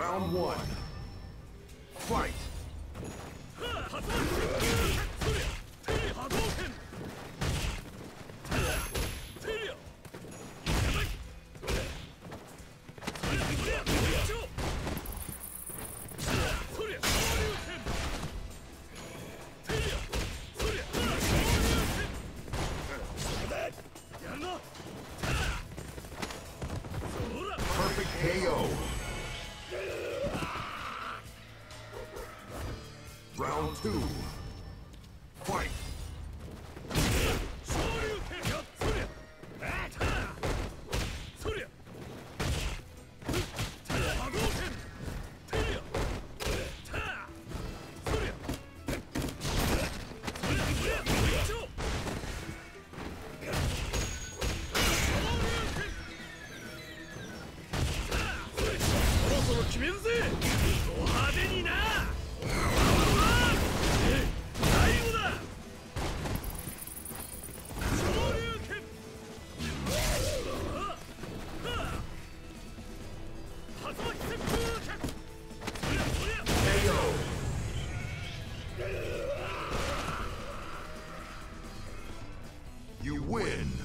Round one. Fight! KO. Round two. Fight. You win!